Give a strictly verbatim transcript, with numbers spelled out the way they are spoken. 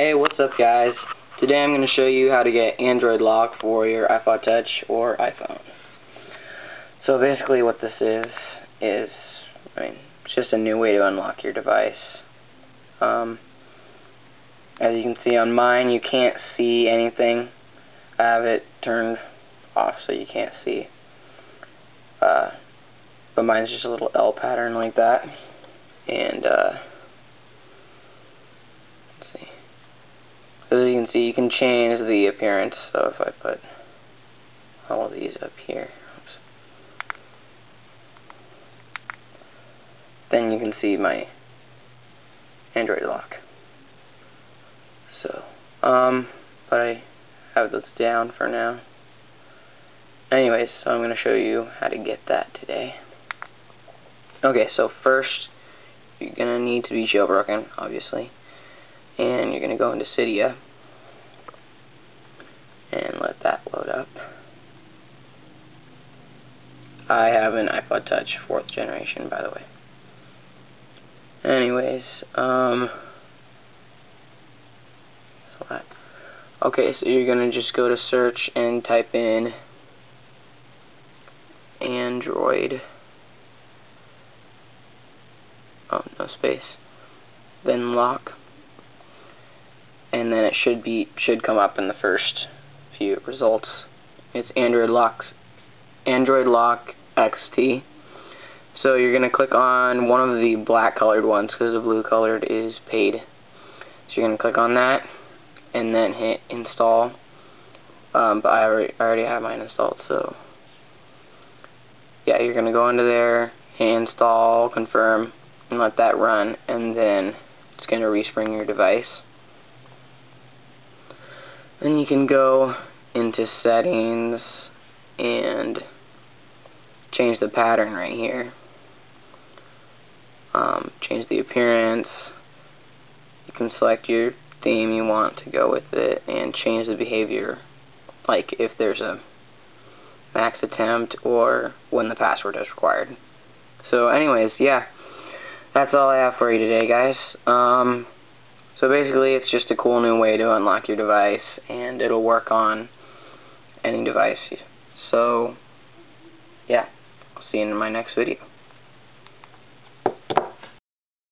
Hey, what's up guys? Today I'm going to show you how to get Android Lock for your iPod Touch or iPhone. So basically what this is, is, I mean, it's just a new way to unlock your device. Um, as you can see on mine, you can't see anything. I have it turned off so you can't see. Uh, but mine's just a little L pattern like that. And, uh, as you can see, you can change the appearance. So if I put all of these up here, oops, then you can see my Android Lock. So, um, but I have those down for now. Anyways, so I'm going to show you how to get that today. Okay, so first, you're going to need to be jailbroken, obviously. And you're going to go into Cydia and let that load up. I have an iPod Touch fourth generation, by the way. Anyways, um, that's a lot. Okay, so you're going to just go to search and type in Android. Oh, no space. Then lock. And then it should be should come up in the first few results. It's AndroidLock AndroidLock X T. So you're going to click on one of the black colored ones because the blue colored is paid. So you're going to click on that and then hit install. Um, but I already, I already have mine installed, so yeah, you're going to go into there, hit install, confirm, and let that run, and then it's going to respring your device. Then you can go into settings and change the pattern right here. Um, change the appearance. You can select your theme you want to go with it and change the behavior, like if there's a max attempt or when the password is required. So anyways, yeah, that's all I have for you today, guys. Um, So basically, it's just a cool new way to unlock your device, and it'll work on any device. So, yeah, I'll see you in my next video.